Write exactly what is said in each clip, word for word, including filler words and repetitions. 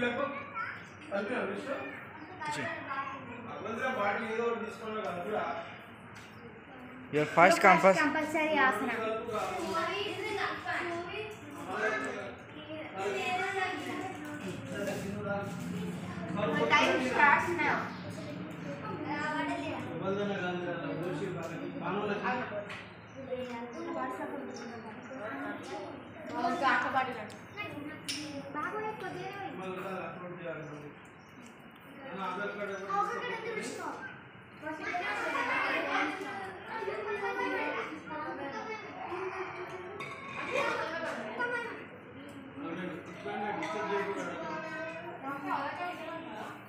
Your first campus compulsory asana. The time starts now.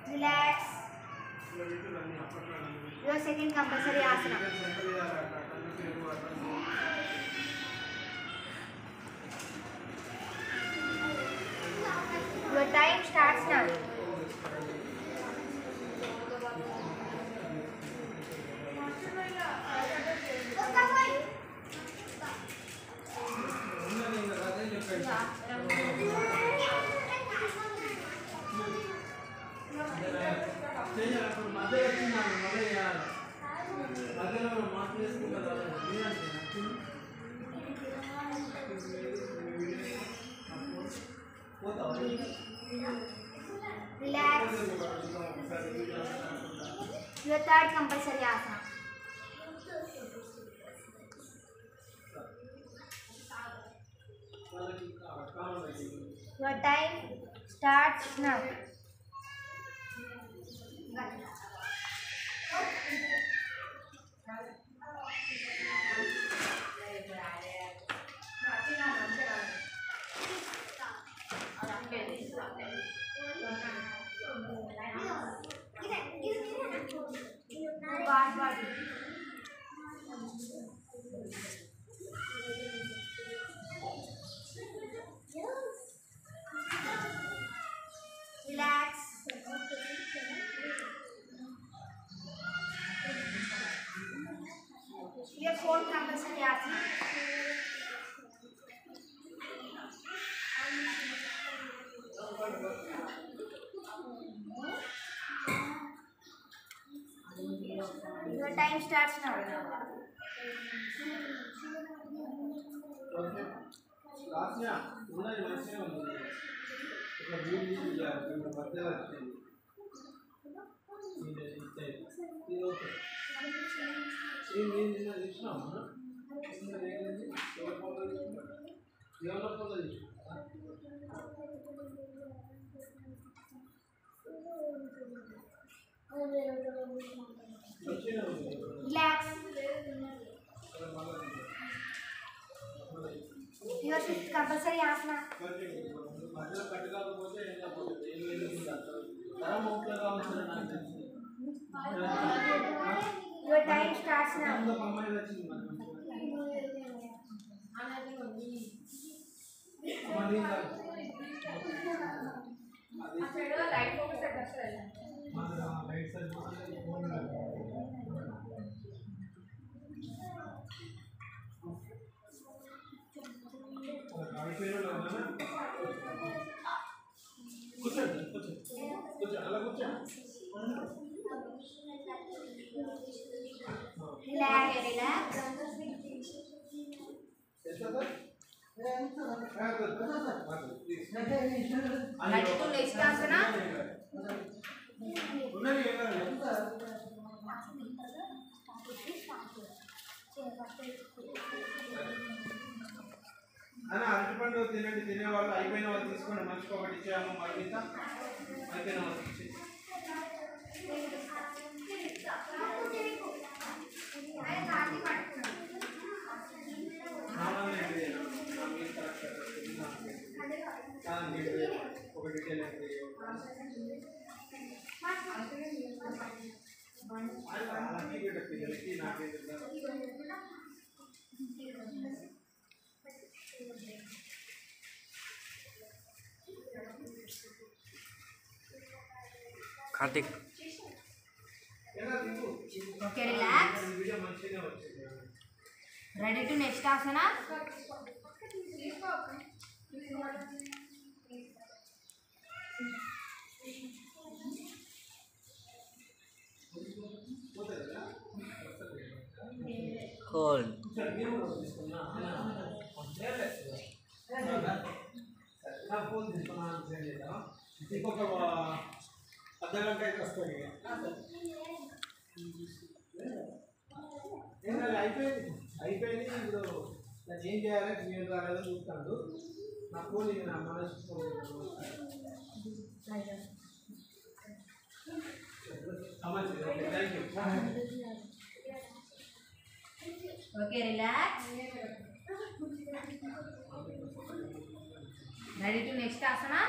Relax. Your second compulsory asana. Your time starts now. Relax. Your third compulsory asana. Your time starts now. Relax. Your fourth compulsory asana. Your time starts now. Relax. Your fifth compulsory asana. Your time starts now. Relax, relax. Kartik. Okay, relax. Ready to next asana? बिल्कुल okay, relax. Ready to next asana?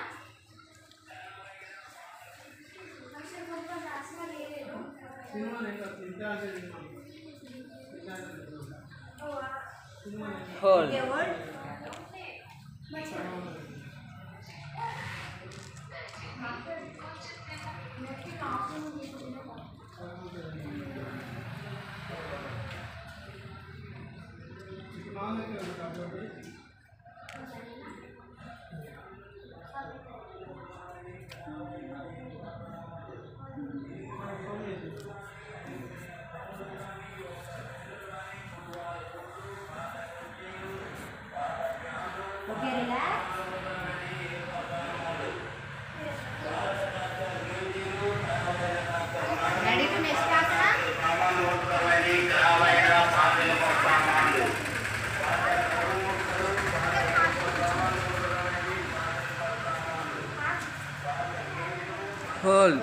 Hold. Okay, relax. Ready to next class? Hold.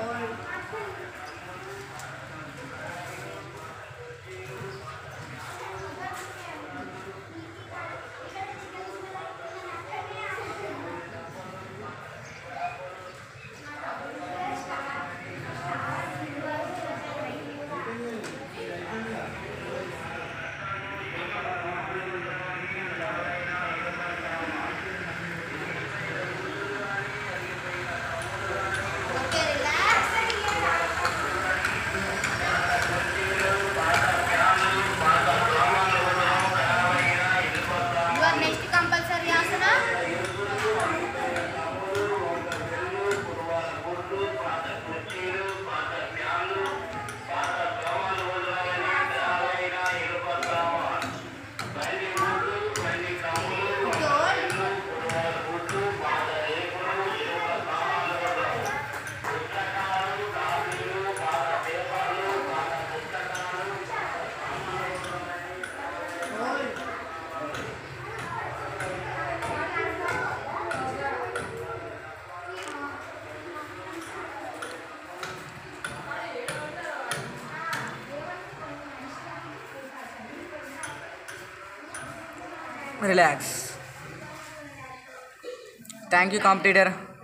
Relax. Thank you, competitor.